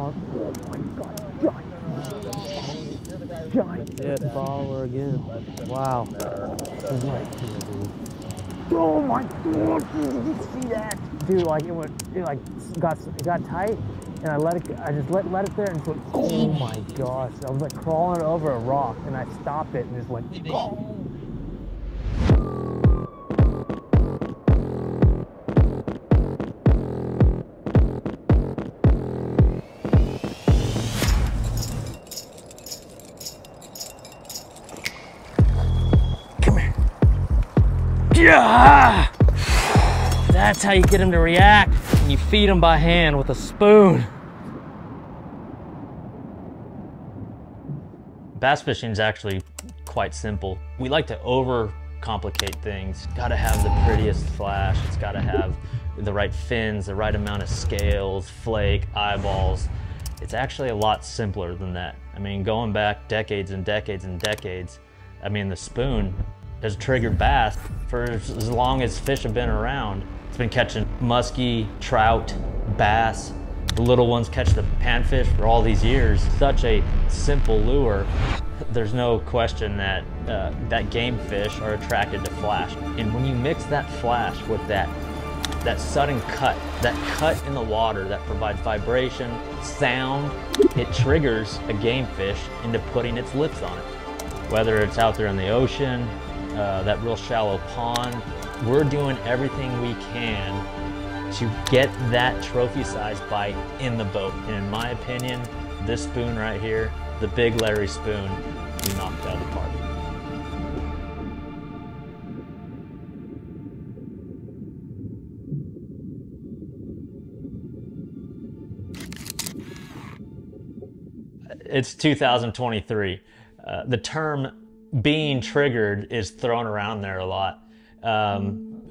out. Oh my god, giant. Giant dead follower again. Wow. Oh my god, did you see that? Dude, like it went, it like got tight and I let it, I just let it there and went, oh my gosh. I was like crawling over a rock and I stopped it and just went, oh. Yeah! That's how you get them to react. You feed them by hand with a spoon. Bass fishing is actually quite simple. We like to overcomplicate things. It's gotta have the prettiest flash. It's gotta have the right fins, the right amount of scales, flake, eyeballs. It's actually a lot simpler than that. I mean, going back decades and decades and decades, I mean, the spoon has triggered bass for as long as fish have been around. It's been catching muskie, trout, bass. The little ones catch the panfish for all these years. Such a simple lure. There's no question that that game fish are attracted to flash. And when you mix that flash with that sudden cut, that cut in the water that provides vibration, sound, it triggers a game fish into putting its lips on it. Whether it's out there in the ocean, that real shallow pond. We're doing everything we can to get that trophy-sized bite in the boat. And in my opinion, this spoon right here, the Big Larry spoon, we knocked out of the park. It's 2023. The term being triggered is thrown around there a lot.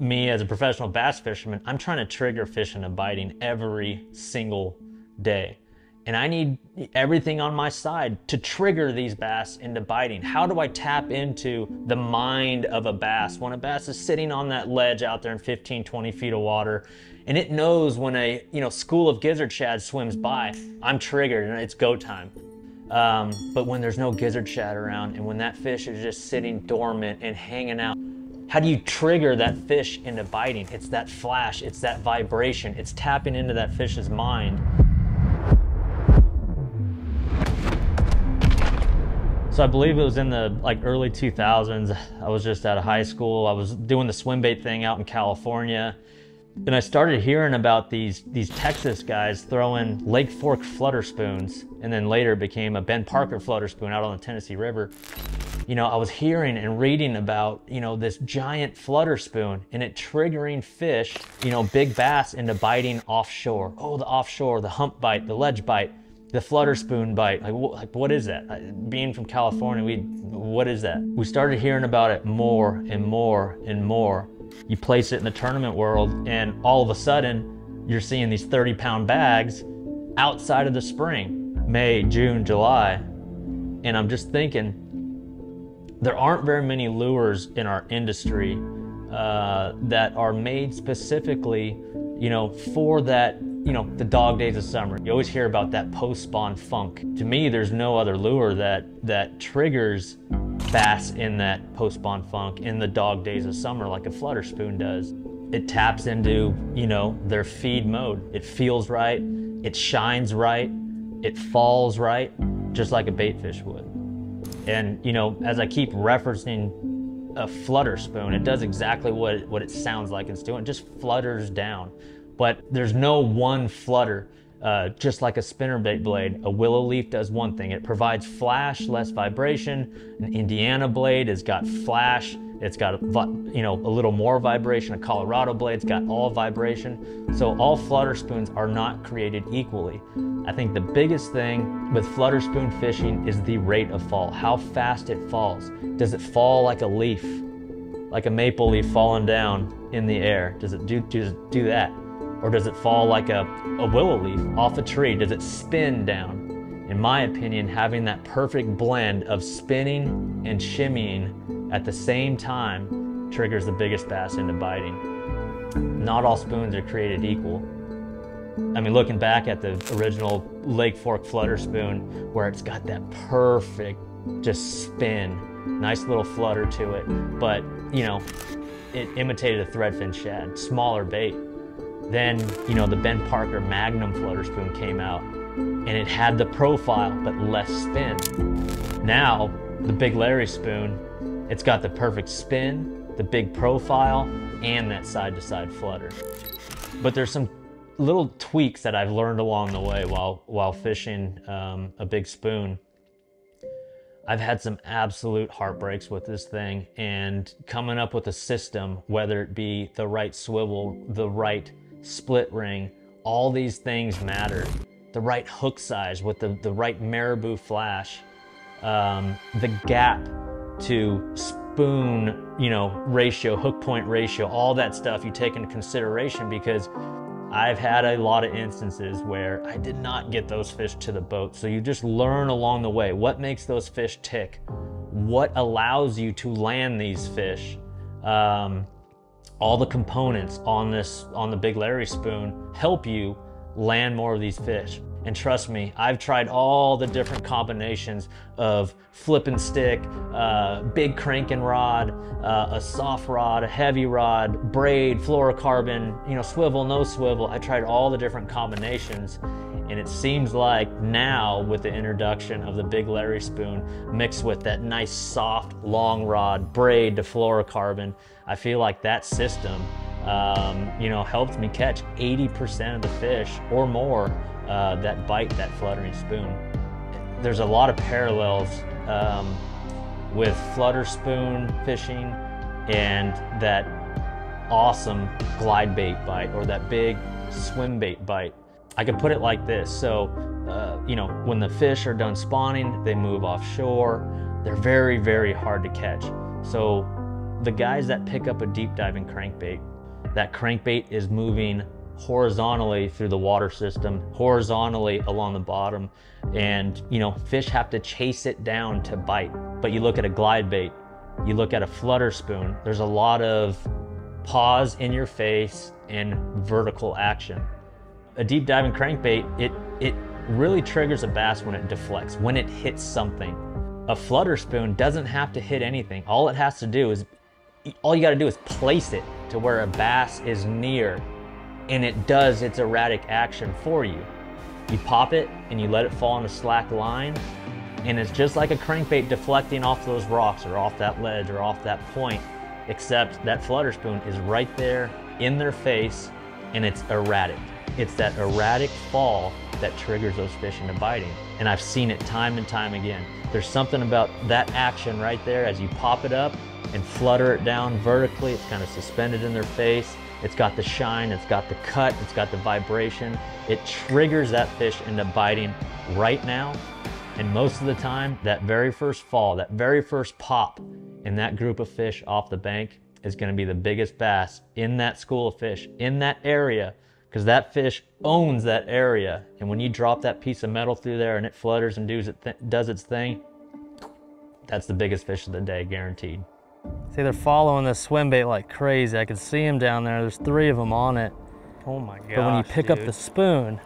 Me as a professional bass fisherman, I'm trying to trigger fish into biting every single day. And I need everything on my side to trigger these bass into biting. How do I tap into the mind of a bass? When a bass is sitting on that ledge out there in 15, 20 feet of water, and it knows when a school of gizzard shad swims by, I'm triggered and it's go time. But when there's no gizzard shad around and when that fish is just sitting dormant and hanging out, how do you trigger that fish into biting? It's that flash, it's that vibration, it's tapping into that fish's mind. So I believe it was in the early 2000s. I was just out of high school. I was doing the swim bait thing out in California. And I started hearing about these Texas guys throwing Lake Fork flutter spoons, and then later became a Ben Parker flutter spoon out on the Tennessee River. You know, I was hearing and reading about, this giant flutter spoon and it triggering fish, big bass into biting offshore. Oh, the offshore, the hump bite, the ledge bite, the flutter spoon bite. Like what is that? Being from California, what is that? We started hearing about it more and more and more. You place it in the tournament world and all of a sudden you're seeing these 30-pound bags outside of the spring, May, June, July. And I'm just thinking, there aren't very many lures in our industry that are made specifically, for that, the dog days of summer. You always hear about that post-spawn funk. To me, there's no other lure that triggers bass in that post-spawn funk in the dog days of summer like a flutter spoon does. It taps into, their feed mode. It feels right, it shines right, it falls right, just like a bait fish would. And, as I keep referencing a flutter spoon, it does exactly what it sounds like it's doing. It just flutters down. But there's no one flutter. Just like a spinnerbait blade, a willow leaf does one thing. It provides flash, less vibration. An Indiana blade has got flash. It's got, a little more vibration. A Colorado blade's got all vibration. So all flutter spoons are not created equally. I think the biggest thing with flutter spoon fishing is the rate of fall, how fast it falls. Does it fall like a leaf, like a maple leaf falling down in the air? Does it do that? Or does it fall like a willow leaf off a tree? Does it spin down? In my opinion, having that perfect blend of spinning and shimmying at the same time triggers the biggest bass into biting. Not all spoons are created equal. I mean, looking back at the original Lake Fork flutter spoon, where it's got that perfect just spin, nice little flutter to it, but you know, it imitated a threadfin shad, smaller bait. Then, you know, the Ben Parker Magnum flutter spoon came out and it had the profile, but less spin. Now, the Big Larry spoon, it's got the perfect spin, the big profile, and that side-to-side flutter. But there's some little tweaks that I've learned along the way while fishing a big spoon. I've had some absolute heartbreaks with this thing, and coming up with a system, whether it be the right swivel, the right split ring, all these things matter. The right hook size with the right marabou flash, the gap to spoon, you know, ratio, hook point ratio, all that stuff you take into consideration, because I've had a lot of instances where I did not get those fish to the boat. So you just learn along the way what makes those fish tick, what allows you to land these fish. All the components on the Big Larry spoon help you land more of these fish. And trust me, I've tried all the different combinations of flip and stick, big cranking rod, a soft rod, a heavy rod, braid, fluorocarbon, you know, swivel, no swivel. I tried all the different combinations, and it seems like now with the introduction of the Big Larry spoon mixed with that nice soft long rod, braid to fluorocarbon, I feel like that system, you know, helped me catch 80% of the fish or more that bite that fluttering spoon. There's a lot of parallels with flutter spoon fishing and that awesome glide bait bite or that big swim bait bite. I could put it like this. So, you know, when the fish are done spawning, they move offshore. They're very, very hard to catch. So the guys that pick up a deep diving crankbait, that crankbait is moving horizontally through the water system, horizontally along the bottom, and you know, fish have to chase it down to bite. But you look at a glide bait, you look at a flutter spoon, there's a lot of pause in your face and vertical action. A deep diving crankbait, it really triggers a bass when it deflects, when it hits something. A flutter spoon doesn't have to hit anything. All it has to do is, all you got to do is place it to where a bass is near, and it does its erratic action for you. You pop it and you let it fall on a slack line, and it's just like a crankbait deflecting off those rocks or off that ledge or off that point, except that flutter spoon is right there in their face, and it's erratic. It's that erratic fall that triggers those fish into biting. And I've seen it time and time again. There's something about that action right there as you pop it up and flutter it down vertically. It's kind of suspended in their face. It's got the shine, it's got the cut, it's got the vibration. It triggers that fish into biting right now. And most of the time, that very first fall, that very first pop in that group of fish off the bank is gonna be the biggest bass in that school of fish, in that area, because that fish owns that area. And when you drop that piece of metal through there and it flutters and does its thing, that's the biggest fish of the day, guaranteed. See, they're following this swim bait like crazy. I can see them down there. There's three of them on it. Oh my gosh, but when you pick up the spoon,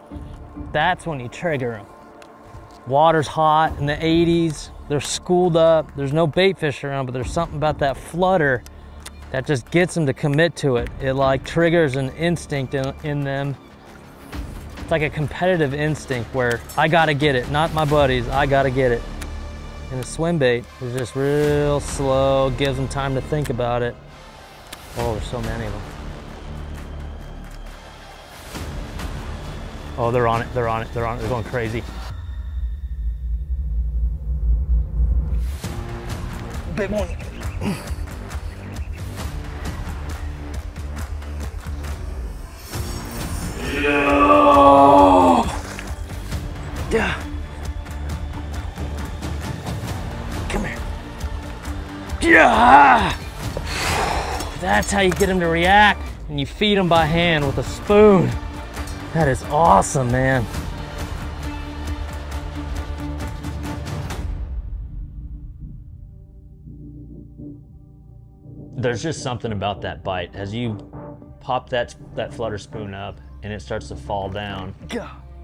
that's when you trigger them. Water's hot in the 80s. They're schooled up. There's no bait fish around, but there's something about that flutter that just gets them to commit to it. It like triggers an instinct in them. It's like a competitive instinct where I gotta get it, not my buddies, I gotta get it. And the swim bait is just real slow, gives them time to think about it. Oh, there's so many of them. Oh, they're on it, they're on it, they're on it, they're going crazy. Big one. Yeah. Yeah! That's how you get them to react, and you feed them by hand with a spoon. That is awesome, man. There's just something about that bite. As you pop that flutter spoon up and it starts to fall down.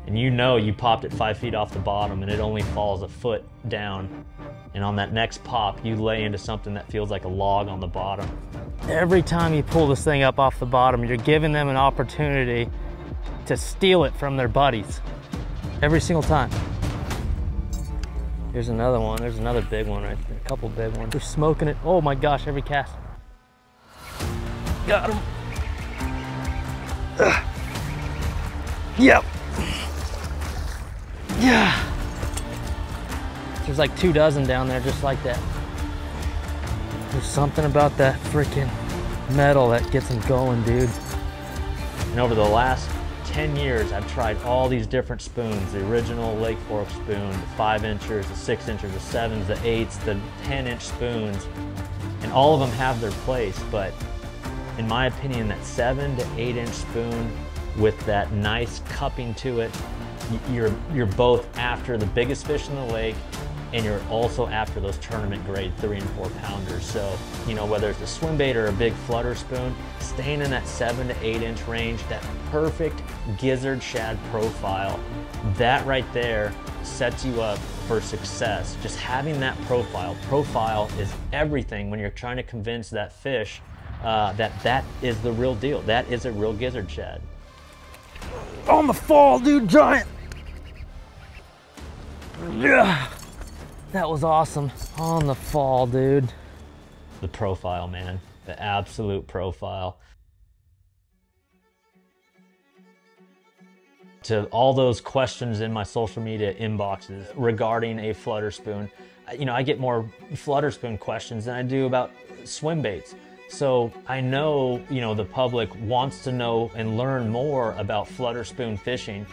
And you know you popped it 5 feet off the bottom and it only falls a foot down. And on that next pop, you lay into something that feels like a log on the bottom. Every time you pull this thing up off the bottom, you're giving them an opportunity to steal it from their buddies. Every single time. Here's another one. There's another big one right there. A couple big ones. They're smoking it. Oh my gosh, every cast. Got him. Yep. Yeah. There's like 24 down there just like that. There's something about that freaking metal that gets them going, dude. And over the last 10 years, I've tried all these different spoons, the original Lake Fork spoon, the 5-inchers, the 6-inchers, the 7s, the 8s, the 10-inch spoons, and all of them have their place, but in my opinion, that 7- to 8-inch spoon with that nice cupping to it, you're both after the biggest fish in the lake, and you're also after those tournament grade 3- and 4-pounders. So, you know, whether it's a swim bait or a big flutter spoon, staying in that 7- to 8-inch range, that perfect gizzard shad profile, that right there sets you up for success. just having that profile. Profile is everything when you're trying to convince that fish that is the real deal. That is a real gizzard shad. On the fall, dude, giant. Yeah. That was awesome. On the fall, dude. The profile, man. The absolute profile. To all those questions in my social media inboxes regarding a flutter spoon, you know, I get more flutter spoon questions than I do about swim baits. So I know, you know, the public wants to know and learn more about flutter spoon fishing,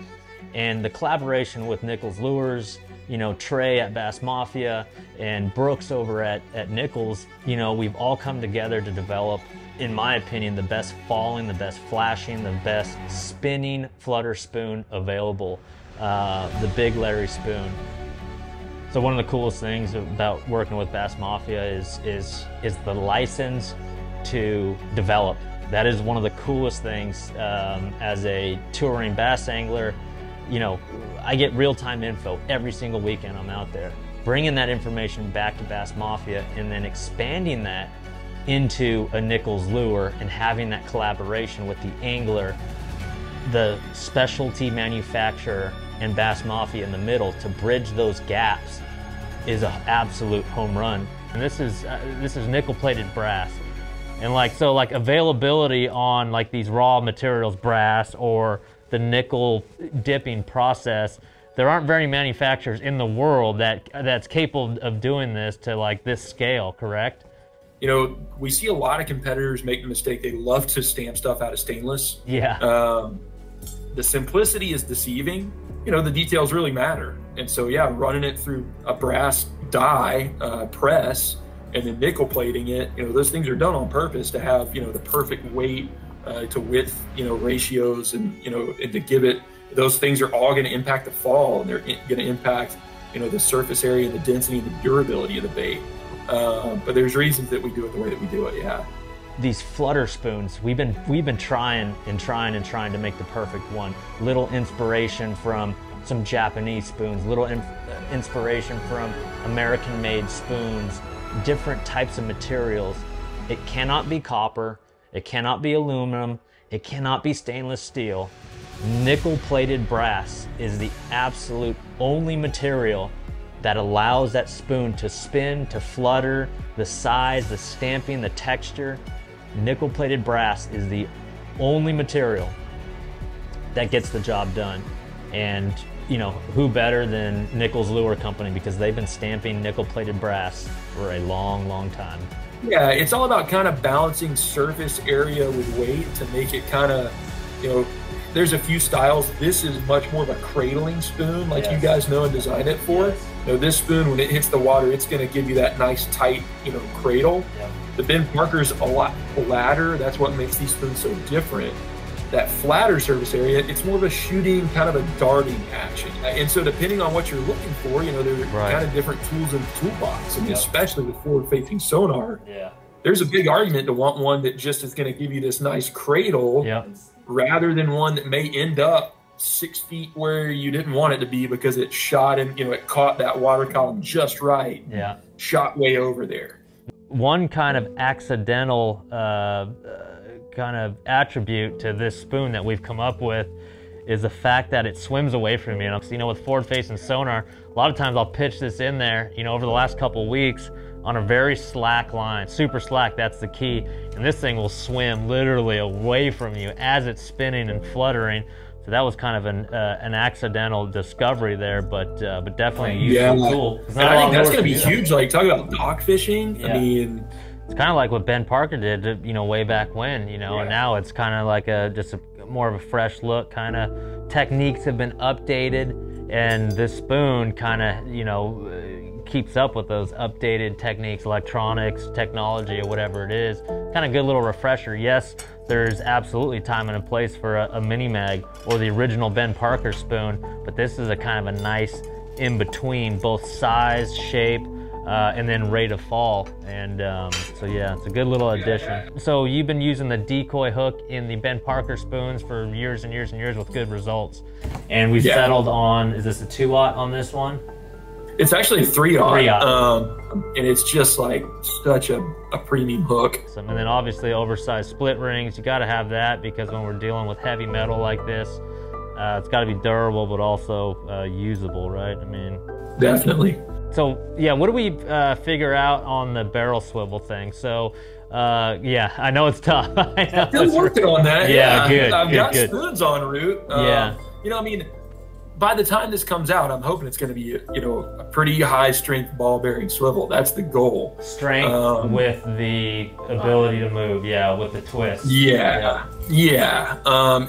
and the collaboration with Nichols Lures, you know, Trey at Bass Mafia and Brooks over at Nichols, you know, we've all come together to develop, in my opinion, the best falling, the best flashing, the best spinning flutter spoon available, the Big Larry spoon. So one of the coolest things about working with Bass Mafia is the license to develop. That is one of the coolest things as a touring bass angler. You know, I get real-time info every single weekend I'm out there. Bringing that information back to Bass Mafia and then expanding that into a Nichols lure and having that collaboration with the angler, the specialty manufacturer, and Bass Mafia in the middle to bridge those gaps is an absolute home run. And this is nickel-plated brass. And like, so like availability on like these raw materials, brass or the nickel dipping process, there aren't very many manufacturers in the world that's capable of doing this to like this scale, correct? You know, we see a lot of competitors make the mistake. They love to stamp stuff out of stainless. Yeah. The simplicity is deceiving. You know, the details really matter. And so, yeah, running it through a brass die press and then nickel plating it, you know, those things are done on purpose to have, you know, the perfect weight to width, you know, ratios and, you know, and the gibbet. Those things are all going to impact the fall, and they're going to impact, you know, the surface area, the density, and the durability of the bait. But there's reasons that we do it the way that we do it, yeah. These flutter spoons, we've been trying to make the perfect one. Little inspiration from some Japanese spoons, little inspiration from American-made spoons, different types of materials. It cannot be copper, it cannot be aluminum, it cannot be stainless steel. Nickel-plated brass is the absolute only material that allows that spoon to spin, to flutter, the size, the stamping, the texture. Nickel-plated brass is the only material that gets the job done. And you know, who better than Nichols Lure Company, because they've been stamping nickel-plated brass for a long, long time. Yeah, it's all about kind of balancing surface area with weight to make it kind of, you know, there's a few styles. This is much more of a cradling spoon, like yes. You guys know and designed it for. Yes. You know, this spoon, when it hits the water, it's going to give you that nice, tight, you know, cradle. Yeah. The Ben Parker's a lot flatter. That's what makes these spoons so different. That flatter surface area, it's more of a shooting, kind of a darting action. And so depending on what you're looking for, you know, there's right. Kind of different tools in the toolbox, and yeah. Especially with forward-facing sonar. Yeah. There's a big argument to want one that just is going to give you this nice cradle yeah. rather than one that may end up 6 feet where you didn't want it to be because it shot and, you know, it caught that water column just right. Yeah. Shot way over there. One kind of accidental kind of attribute to this spoon that we've come up with is the fact that it swims away from you. You know, with forward facing sonar, a lot of times I'll pitch this in there, you know, over the last couple of weeks on a very slack line, super slack, that's the key. And this thing will swim literally away from you as it's spinning and fluttering. So that was kind of an accidental discovery there, but definitely a useful tool. And I think that's going to be huge. Like, talking about dock fishing, I mean, it's kind of like what Ben Parker did, you know, way back when, you know, and now it's kind of like just more of a fresh look. Kind of techniques have been updated, and this spoon kind of, you know, keeps up with those updated techniques, electronics, technology, or whatever it is. Kind of good little refresher. Yes, there's absolutely time and a place for a mini mag or the original Ben Parker spoon, but this is a kind of a nice in between, both size, shape, and then rate of fall. And so yeah, it's a good little addition. So you've been using the decoy hook in the Ben Parker spoons for years and years and years with good results. And we've settled on, is this a 2-aught on this one? It's actually 3-aught, and it's just like such a premium hook. And then obviously oversized split rings, you gotta have that, because when we're dealing with heavy metal like this, it's gotta be durable, but also usable, right? I mean. Definitely. So yeah, what do we figure out on the barrel swivel thing? So yeah, I know it's tough. I'm still working on that. Yeah, good, I've got spoons en route. You know, I mean, by the time this comes out, I'm hoping it's going to be, you know, a pretty high strength ball bearing swivel. That's the goal. Strength with the ability to move, with the twist.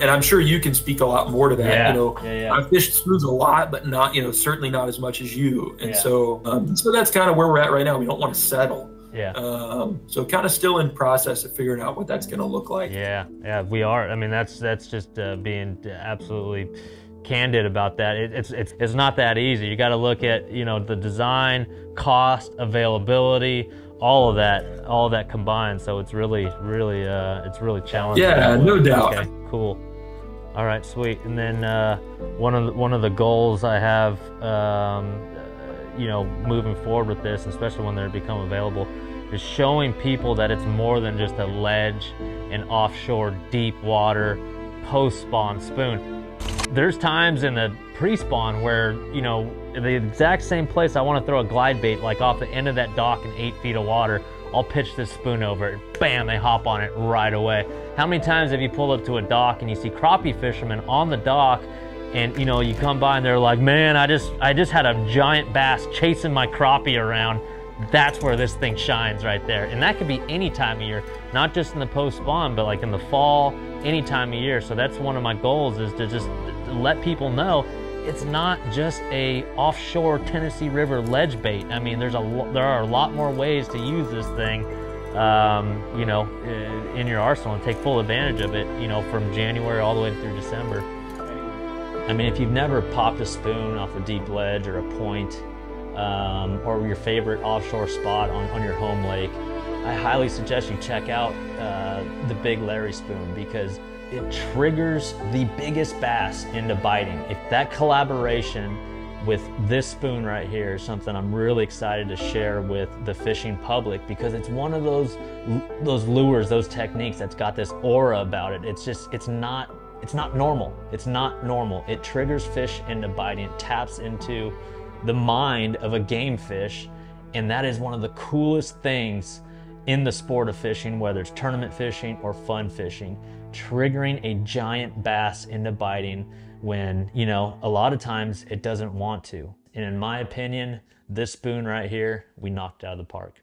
And I'm sure you can speak a lot more to that. You know, I've fished spoons a lot, but not, you know, certainly not as much as you. And so, so that's kind of where we're at right now. We don't want to settle. So kind of still in process of figuring out what that's going to look like. Yeah, we are. I mean, that's just being absolutely candid about that. It's not that easy. You got to look at, you know, the design, cost, availability, all of that combined. So it's really challenging. Yeah, no doubt. Okay, cool. All right, sweet. And then one of the goals I have, you know, moving forward with this, especially when they become available, is showing people that it's more than just a ledge and offshore deep water post-spawn spoon. There's times in the pre-spawn where, you know, the exact same place I want to throw a glide bait, like off the end of that dock in 8 feet of water, I'll pitch this spoon over it, bam, they hop on it right away. How many times have you pulled up to a dock and you see crappie fishermen on the dock, and, you know, you come by and they're like, man, I just had a giant bass chasing my crappie around. That's where this thing shines right there. And that could be any time of year, not just in the post-spawn, but like in the fall, any time of year. So that's one of my goals, is to just let people know it's not just a offshore Tennessee River ledge bait. I mean, there are a lot more ways to use this thing, you know, in your arsenal, and take full advantage of it, you know, from January all the way through December. I mean, if you've never popped a spoon off a deep ledge or a point, or your favorite offshore spot on your home lake, I highly suggest you check out the Big Larry spoon, because it triggers the biggest bass into biting. If that collaboration with this spoon right here is something I'm really excited to share with the fishing public, because it's one of those lures, those techniques that's got this aura about it. It's just, it's not normal. It's not normal. It triggers fish into biting. It taps into the mind of a game fish, and that is one of the coolest things in the sport of fishing, whether it's tournament fishing or fun fishing. Triggering a giant bass into biting when, you know, a lot of times it doesn't want to. And in my opinion, this spoon right here, we knocked out of the park.